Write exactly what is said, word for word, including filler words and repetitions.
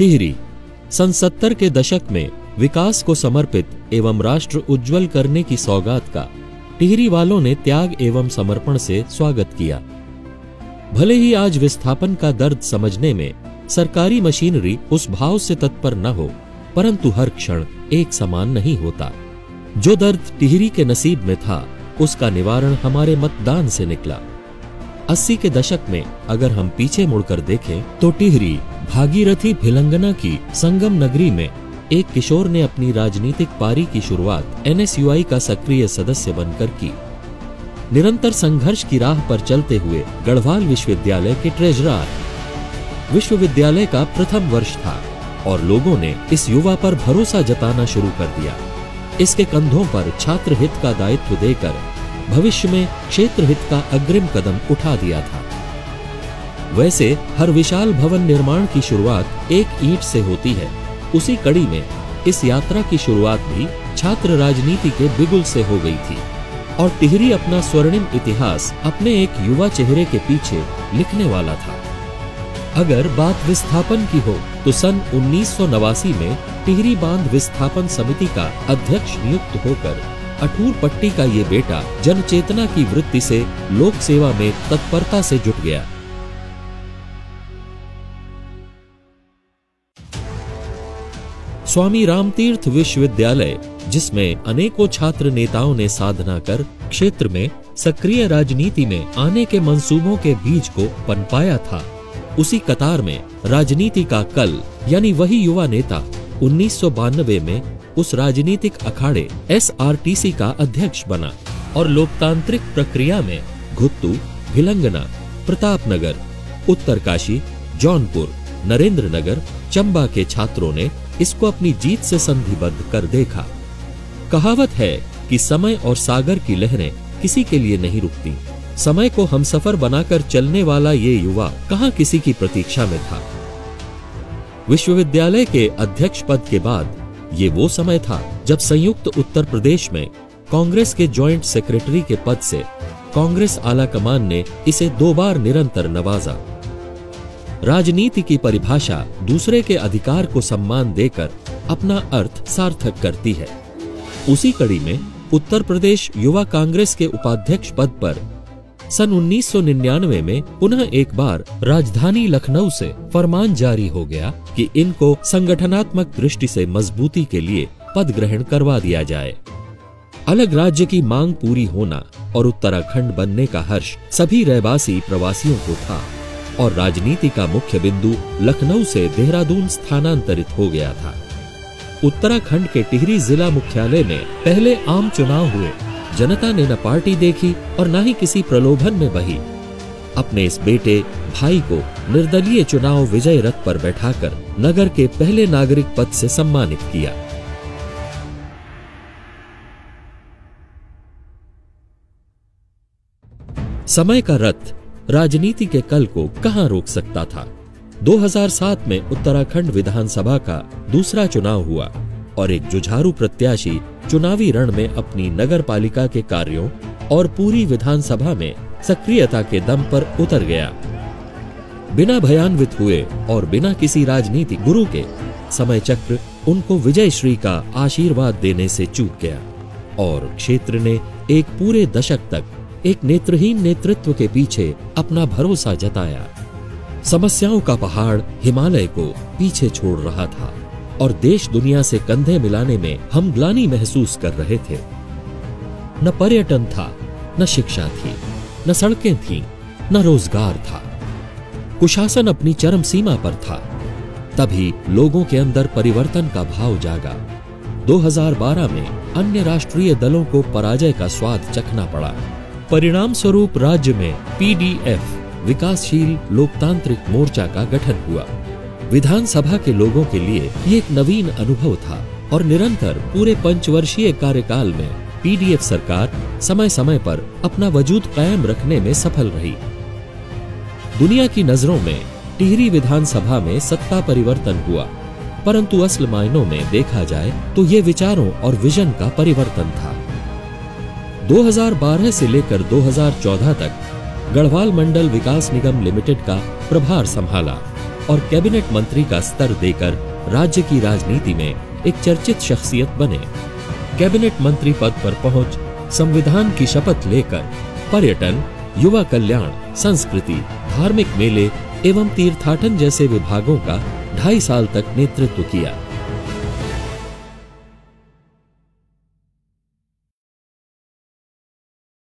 टिहरी। सन सत्तर के दशक में विकास को समर्पित एवं राष्ट्र उज्जवल करने की सौगात का टिहरी वालों ने त्याग एवं समर्पण से स्वागत किया। भले ही आज विस्थापन का दर्द समझने में सरकारी मशीनरी उस भाव से तत्पर न हो, परंतु हर क्षण एक समान नहीं होता। जो दर्द टिहरी के नसीब में था उसका निवारण हमारे मतदान से निकला। अस्सी के दशक में अगर हम पीछे मुड़कर देखें तो टिहरी भागीरथी भिलंगना की संगम नगरी में एक किशोर ने अपनी राजनीतिक पारी की शुरुआत एन एस यू आई का सक्रिय सदस्य बनकर की। निरंतर संघर्ष की राह पर चलते हुए गढ़वाल विश्वविद्यालय के ट्रेजरार विश्वविद्यालय का प्रथम वर्ष था और लोगों ने इस युवा पर भरोसा जताना शुरू कर दिया। इसके कंधों पर छात्र हित का दायित्व देकर भविष्य में क्षेत्र हित का अग्रिम कदम उठा दिया था। वैसे हर विशाल भवन निर्माण की शुरुआत एक ईंट से होती है, उसी कड़ी में इस यात्रा की शुरुआत भी छात्र राजनीति के बिगुल से हो गई थी और टिहरी अपना स्वर्णिम इतिहास अपने एक युवा चेहरे के पीछे लिखने वाला था। अगर बात विस्थापन की हो तो सन उन्नीस सौ नवासी में टिहरी बांध विस्थापन समिति का अध्यक्ष नियुक्त होकर अठूर पट्टी का ये बेटा जनचेतना की वृत्ति से लोक सेवा में तत्परता से जुट गया। स्वामी राम तीर्थ विश्वविद्यालय, जिसमें अनेकों छात्र नेताओं ने साधना कर क्षेत्र में सक्रिय राजनीति में आने के मंसूबों के बीज को पनपाया था, उसी कतार में राजनीति का कल यानी वही युवा नेता उन्नीस सौ बानवे में उस राजनीतिक अखाड़े एस आर टी सी का अध्यक्ष बना और लोकतांत्रिक प्रक्रिया में घुत्तू, भिलंगना, प्रताप नगर, उत्तर काशी, जौनपुर, नरेंद्र नगर, चंबा के छात्रों ने इसको अपनी जीत से संधिबद्ध कर देखा। कहावत है कि समय और सागर की लहरें किसी के लिए नहीं रुकती। समय को हमसफर बनाकर चलने वाला ये युवा कहां किसी की प्रतीक्षा में था। विश्वविद्यालय के अध्यक्ष पद के बाद ये वो समय था जब संयुक्त उत्तर प्रदेश में कांग्रेस के जॉइंट सेक्रेटरी के पद से कांग्रेस आलाकमान ने इसे दो बार निरंतर नवाजा। राजनीति की परिभाषा दूसरे के अधिकार को सम्मान देकर अपना अर्थ सार्थक करती है। उसी कड़ी में उत्तर प्रदेश युवा कांग्रेस के उपाध्यक्ष पद पर सन उन्नीस सौ निन्यानवे में पुनः एक बार राजधानी लखनऊ से फरमान जारी हो गया कि इनको संगठनात्मक दृष्टि से मजबूती के लिए पद ग्रहण करवा दिया जाए। अलग राज्य की मांग पूरी होना और उत्तराखंड बनने का हर्ष सभी रहवासी प्रवासियों को था और राजनीति का मुख्य बिंदु लखनऊ से देहरादून स्थानांतरित हो गया था। उत्तराखंड के टिहरी जिला मुख्यालय में पहले आम चुनाव हुए। जनता ने न पार्टी देखी और न ही किसी प्रलोभन में बही। अपने इस बेटे भाई को निर्दलीय चुनाव विजय रथ पर बैठाकर नगर के पहले नागरिक पद से सम्मानित किया। समय का रथ राजनीति के कल को कहां रोक सकता था। दो हज़ार सात में उत्तराखंड विधानसभा का दूसरा चुनाव हुआ और एक जुझारू प्रत्याशी चुनावी रण में अपनी नगरपालिका के कार्यों और पूरी विधानसभा में सक्रियता के दम पर उतर गया। बिना भयान्वित हुए और बिना किसी राजनीतिक गुरु के समय चक्र उनको विजयश्री का आशीर्वाद देने से चूक गया और क्षेत्र ने एक पूरे दशक तक एक नेत्रहीन नेतृत्व के पीछे अपना भरोसा जताया। समस्याओं का पहाड़ हिमालय को पीछे छोड़ रहा था और देश दुनिया से कंधे मिलाने में हम ग्लानि महसूस कर रहे थे। न पर्यटन था, न शिक्षा थी, न सड़कें थीं, न रोजगार था। कुशासन अपनी चरम सीमा पर था। तभी लोगों के अंदर परिवर्तन का भाव जागा। दो हज़ार बारह में अन्य राष्ट्रीय दलों को पराजय का स्वाद चखना पड़ा। परिणाम स्वरूप राज्य में पी डी एफ विकासशील लोकतांत्रिक मोर्चा का गठन हुआ। विधानसभा के लोगों के लिए ये एक नवीन अनुभव था और निरंतर पूरे पंचवर्षीय कार्यकाल में पी डी एफ सरकार समय समय पर अपना वजूद कायम रखने में सफल रही। दुनिया की नजरों में टिहरी विधानसभा में सत्ता परिवर्तन हुआ, परंतु असल मायनों में देखा जाए तो ये विचारों और विजन का परिवर्तन था। दो हज़ार बारह से लेकर दो हज़ार चौदह तक गढ़वाल मंडल विकास निगम लिमिटेड का प्रभार संभाला और कैबिनेट मंत्री का स्तर देकर राज्य की राजनीति में एक चर्चित शख्सियत बने। कैबिनेट मंत्री पद पर पहुंच संविधान की शपथ लेकर पर्यटन, युवा कल्याण, संस्कृति, धार्मिक मेले एवं तीर्थाटन जैसे विभागों का ढाई साल तक नेतृत्व किया।